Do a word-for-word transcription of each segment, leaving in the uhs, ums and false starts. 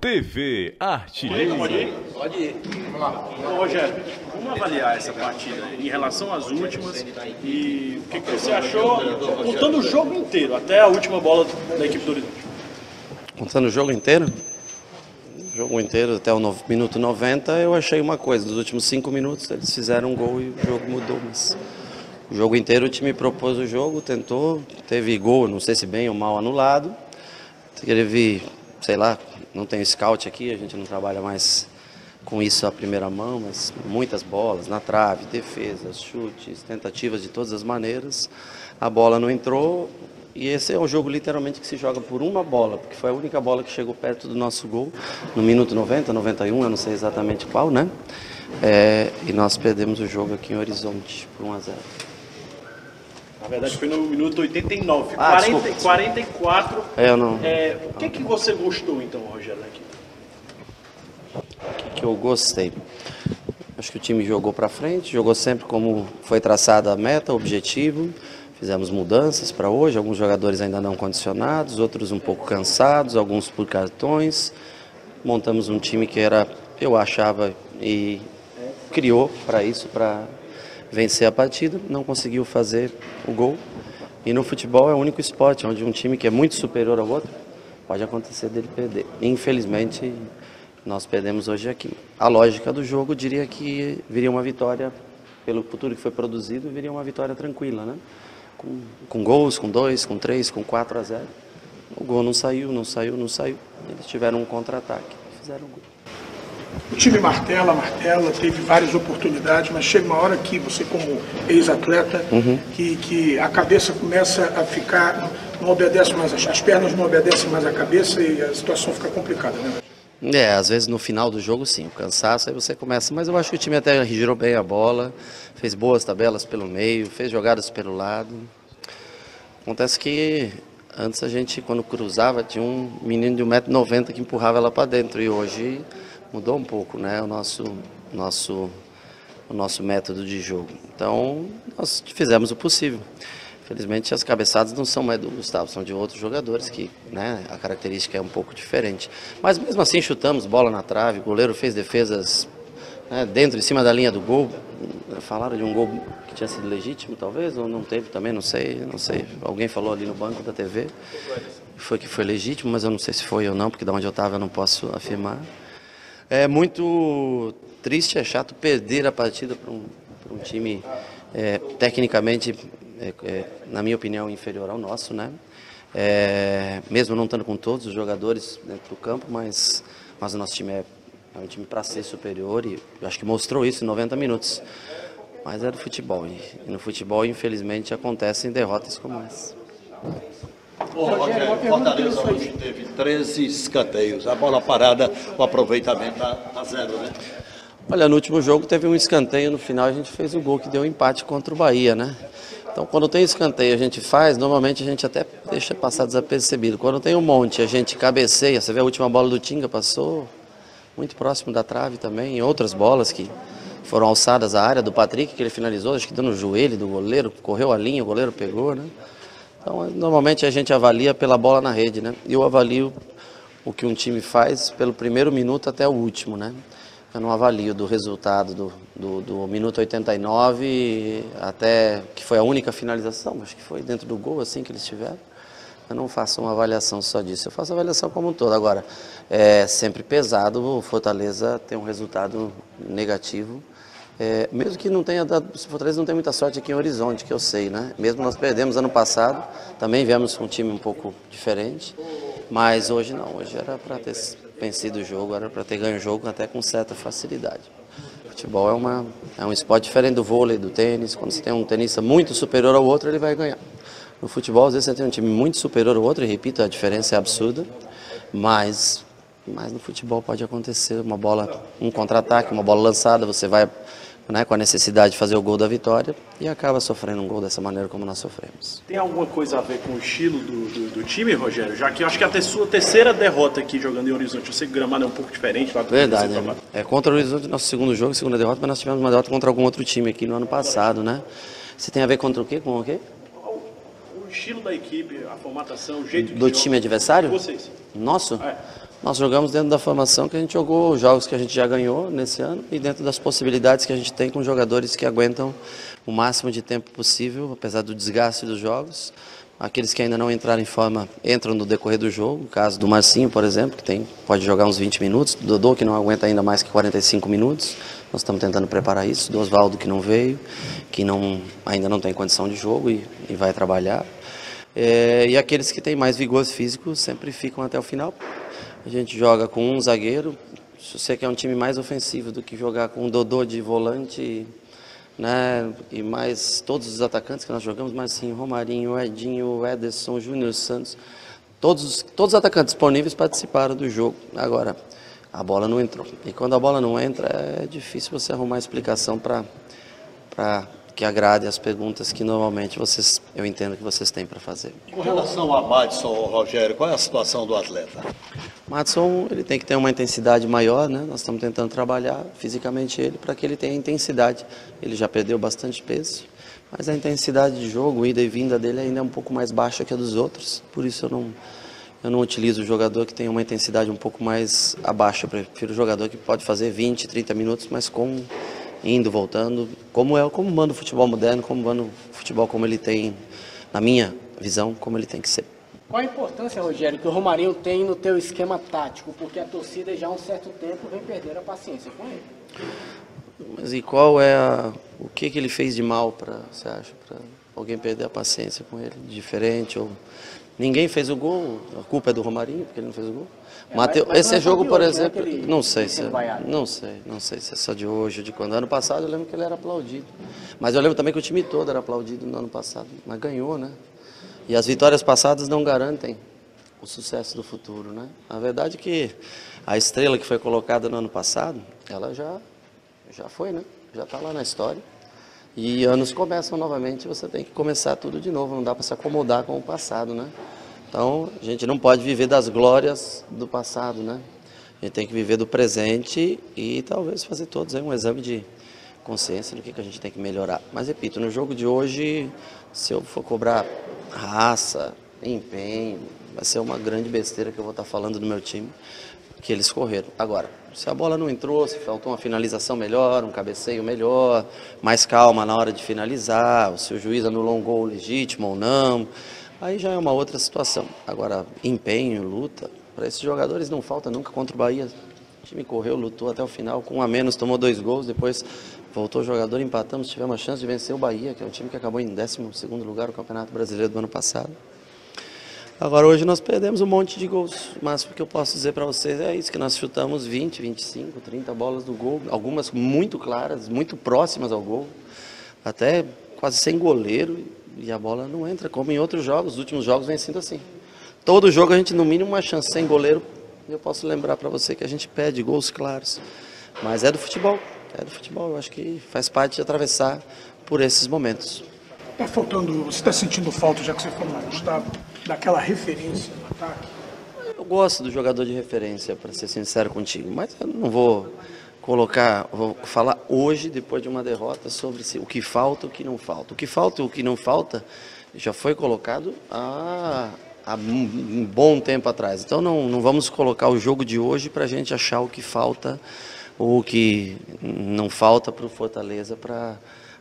T V Artilheiro. Pode ir? Pode ir. Vamos lá. Então, Rogério, vamos avaliar essa partida em relação às últimas e o que, que você achou, contando o jogo inteiro, até a última bola da equipe do Horizonte. Contando o jogo inteiro? O jogo inteiro até o minuto noventa, eu achei uma coisa. Nos últimos cinco minutos eles fizeram um gol e o jogo mudou, mas... O jogo inteiro o time propôs o jogo, tentou, teve gol, não sei se bem ou mal anulado. Teve, sei lá, não tem scout aqui, a gente não trabalha mais com isso à primeira mão, mas muitas bolas na trave, defesas, chutes, tentativas de todas as maneiras. A bola não entrou e esse é um jogo literalmente que se joga por uma bola, porque foi a única bola que chegou perto do nosso gol, no minuto noventa, noventa e um, eu não sei exatamente qual, né? É, e nós perdemos o jogo aqui em Horizonte por um a zero. Na verdade foi no minuto oitenta e nove, ah, quarenta, quarenta e quatro. É, eu não... é, o que, que você gostou então, Rogério? O que, que eu gostei? Acho que o time jogou para frente, jogou sempre como foi traçada a meta, o objetivo. Fizemos mudanças para hoje, alguns jogadores ainda não condicionados, outros um pouco cansados, alguns por cartões. Montamos um time que era, eu achava, e criou para isso, para... vencer a partida, não conseguiu fazer o gol. E no futebol é o único esporte onde um time que é muito superior ao outro, pode acontecer dele perder. Infelizmente, nós perdemos hoje aqui. A lógica do jogo diria que viria uma vitória, pelo futuro que foi produzido, viria uma vitória tranquila, né? Com, com gols, com dois, com três, com quatro a zero. O gol não saiu, não saiu, não saiu. Eles tiveram um contra-ataque, fizeram o gol. O time martela, martela, teve várias oportunidades, mas chega uma hora que você, como ex-atleta, uhum. que, que a cabeça começa a ficar, não obedece mais, as pernas não obedecem mais a cabeça e a situação fica complicada, né? É, às vezes no final do jogo sim, o cansaço, aí você começa, mas eu acho que o time até girou bem a bola, fez boas tabelas pelo meio, fez jogadas pelo lado. Acontece que... Antes a gente, quando cruzava, tinha um menino de um metro e noventa que empurrava ela para dentro. E hoje mudou um pouco, né, o nosso, nosso, o nosso método de jogo. Então, nós fizemos o possível. Infelizmente, as cabeçadas não são mais do Gustavo, são de outros jogadores, que, né, a característica é um pouco diferente. Mas mesmo assim, chutamos bola na trave, o goleiro fez defesas, né, dentro, em cima da linha do gol. Falaram de um gol que tinha sido legítimo, talvez, ou não teve também, não sei, não sei. Alguém falou ali no banco da T V, foi que foi legítimo, mas eu não sei se foi ou não, porque de onde eu estava eu não posso afirmar. É muito triste, é chato perder a partida para um, para um time é, tecnicamente, é, é, na minha opinião, inferior ao nosso, né? É, mesmo não estando com todos os jogadores dentro do campo, mas, mas o nosso time é... É um time para ser superior e eu acho que mostrou isso em noventa minutos. Mas é do futebol. E no futebol, infelizmente, acontecem derrotas como essa. O Rogério, Fortaleza hoje teve treze escanteios. A bola parada, o aproveitamento a zero, né? Olha, no último jogo teve um escanteio. No final a gente fez o gol que deu um empate contra o Bahia, né? Então, quando tem escanteio, a gente faz, normalmente a gente até deixa passar desapercebido. Quando tem um monte, a gente cabeceia. Você vê a última bola do Tinga, passou... muito próximo da trave também, outras bolas que foram alçadas à área do Patrick, que ele finalizou, acho que dando o joelho do goleiro, correu a linha, o goleiro pegou, né? Então, normalmente a gente avalia pela bola na rede, né? Eu avalio o que um time faz pelo primeiro minuto até o último, né? Eu não avalio do resultado do, do, do minuto oitenta e nove até, que foi a única finalização, acho que foi dentro do gol, assim que eles tiveram. Eu não faço uma avaliação só disso, eu faço a avaliação como um todo. Agora, é sempre pesado o Fortaleza ter um resultado negativo, é, mesmo que não tenha dado, o Fortaleza não tem muita sorte aqui em Horizonte, que eu sei, né? Mesmo nós perdemos ano passado, também viemos com um time um pouco diferente, mas hoje não, hoje era para ter vencido o jogo, era para ter ganho o jogo até com certa facilidade. Futebol é, uma, é um esporte diferente do vôlei, do tênis, quando você tem um tenista muito superior ao outro, ele vai ganhar. No futebol, às vezes, você tem um time muito superior ao outro, e repito, a diferença é absurda, mas, mas no futebol pode acontecer uma bola, um contra-ataque, uma bola lançada, você vai, né, com a necessidade de fazer o gol da vitória e acaba sofrendo um gol dessa maneira como nós sofremos. Tem alguma coisa a ver com o estilo do, do, do time, Rogério? Já que eu acho que a sua terceira derrota aqui jogando em Horizonte, eu sei que o gramado é um pouco diferente lá do... Verdade, né? É contra o Horizonte, nosso segundo jogo, segunda derrota, mas nós tivemos uma derrota contra algum outro time aqui no ano passado, né? Você tem a ver contra o quê? Com o quê? O estilo da equipe, a formatação, o jeito que... Do time adversário? Vocês. Nosso? É. Nós jogamos dentro da formação que a gente jogou, os jogos que a gente já ganhou nesse ano e dentro das possibilidades que a gente tem com jogadores que aguentam o máximo de tempo possível, apesar do desgaste dos jogos. Aqueles que ainda não entraram em forma entram no decorrer do jogo, o caso do Marcinho, por exemplo, que tem, pode jogar uns vinte minutos, do Dodô, que não aguenta ainda mais que quarenta e cinco minutos, nós estamos tentando preparar isso, do Oswaldo, que não veio, que não, ainda não tem condição de jogo e, e vai trabalhar. É, e aqueles que têm mais vigor físico sempre ficam até o final. A gente joga com um zagueiro, se você quer um time mais ofensivo do que jogar com o Dodô de volante, né, e mais todos os atacantes que nós jogamos, mas sim, Romarinho, Edinho, Ederson, Júnior Santos, todos, todos os atacantes disponíveis participaram do jogo. Agora, a bola não entrou. E quando a bola não entra, é difícil você arrumar explicação para que agrade as perguntas que normalmente vocês, eu entendo que vocês têm para fazer. Com relação a Madison, Rogério, qual é a situação do atleta? Madison, ele tem que ter uma intensidade maior, né? Nós estamos tentando trabalhar fisicamente ele para que ele tenha intensidade. Ele já perdeu bastante peso, mas a intensidade de jogo, ida e vinda dele ainda é um pouco mais baixa que a dos outros. Por isso eu não, eu não utilizo o jogador que tem uma intensidade um pouco mais abaixo. Eu prefiro o jogador que pode fazer vinte, trinta minutos, mas com indo, voltando, como é, como manda o futebol moderno, como manda o futebol como ele tem, na minha visão, como ele tem que ser. Qual a importância, Rogério, que o Romarinho tem no teu esquema tático? Porque a torcida já há um certo tempo vem perdendo a paciência com ele. Mas e qual é a, o que, que ele fez de mal, pra, você acha, para alguém perder a paciência com ele? Diferente ou... Ninguém fez o gol, a culpa é do Romarinho, porque ele não fez o gol. É, Mateu, esse jogo, por hoje, exemplo, né, não, sei se, não, sei, não sei se é só de hoje ou de quando. Ano passado eu lembro que ele era aplaudido. Mas eu lembro também que o time todo era aplaudido no ano passado, mas ganhou, né? E as vitórias passadas não garantem o sucesso do futuro, né? Na verdade é que a estrela que foi colocada no ano passado, ela já, já foi, né? Já está lá na história. E anos começam novamente, você tem que começar tudo de novo, não dá para se acomodar com o passado, né? Então, a gente não pode viver das glórias do passado, né? A gente tem que viver do presente e talvez fazer todos aí um exame de consciência do que, que a gente tem que melhorar. Mas, repito, no jogo de hoje, se eu for cobrar raça, empenho, vai ser uma grande besteira que eu vou estar falando do meu time, que eles correram. Agora, se a bola não entrou, se faltou uma finalização melhor, um cabeceio melhor, mais calma na hora de finalizar, ou se o juiz anulou um gol legítimo ou não, aí já é uma outra situação. Agora, empenho, luta, para esses jogadores não falta nunca contra o Bahia. O time correu, lutou até o final, com um a menos, tomou dois gols, depois voltou o jogador, empatamos, tivemos a chance de vencer o Bahia, que é um time que acabou em décimo segundo lugar no Campeonato Brasileiro do ano passado. Agora, hoje nós perdemos um monte de gols, mas o que eu posso dizer para vocês é isso, que nós chutamos vinte, vinte e cinco, trinta bolas do gol, algumas muito claras, muito próximas ao gol, até quase sem goleiro, e a bola não entra, como em outros jogos, os últimos jogos vem sendo assim. Todo jogo a gente, no mínimo, uma chance sem goleiro, e eu posso lembrar para você que a gente perde gols claros, mas é do futebol, é do futebol, eu acho que faz parte de atravessar por esses momentos. Tá faltando, você está sentindo falta, já que você falou, Gustavo, daquela referência no ataque? Eu gosto do jogador de referência, para ser sincero contigo, mas eu não vou colocar, vou falar hoje, depois de uma derrota, sobre o que falta e o que não falta. O que falta e o que não falta já foi colocado há, há um bom tempo atrás. Então não, não vamos colocar o jogo de hoje para a gente achar o que falta ou o que não falta para o Fortaleza para...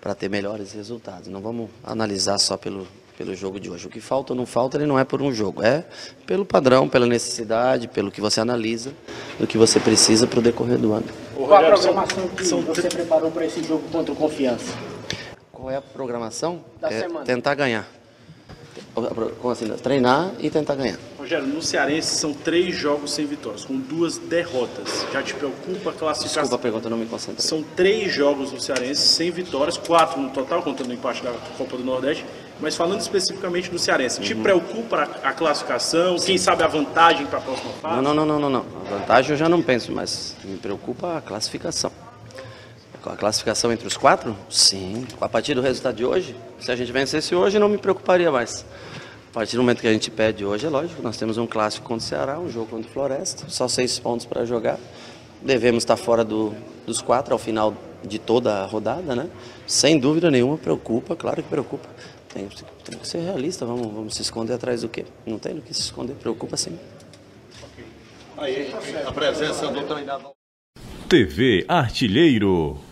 para ter melhores resultados. Não vamos analisar só pelo, pelo jogo de hoje. O que falta ou não falta, ele não é por um jogo, é pelo padrão, pela necessidade, pelo que você analisa, do que você precisa para o decorrer do ano. Qual a programação que você preparou para esse jogo contra o Confiança? Qual é a programação? Da semana. É tentar ganhar. Como assim? Treinar e tentar ganhar. Rogério, no Cearense são três jogos sem vitórias, com duas derrotas. Já te preocupa a classificação? Desculpa a pergunta, eu não me concentrei. São três jogos no Cearense sem vitórias, quatro no total, contando o empate da Copa do Nordeste. Mas falando especificamente do Cearense, uhum. Te preocupa a classificação? Sim. Quem sabe a vantagem para a próxima fase? Não, não, não, não, não. A vantagem eu já não penso, mas me preocupa a classificação. A classificação entre os quatro? Sim. A partir do resultado de hoje, se a gente vencesse hoje, não me preocuparia mais. A partir do momento que a gente perde hoje, é lógico, nós temos um clássico contra o Ceará, um jogo contra o Floresta, só seis pontos para jogar. Devemos estar fora do, dos quatro ao final de toda a rodada, né? Sem dúvida nenhuma, preocupa, claro que preocupa. Tem, tem que ser realista, vamos, vamos se esconder atrás do quê? Não tem do que se esconder, preocupa sim. Aí, a presença do treinador. T V Artilheiro.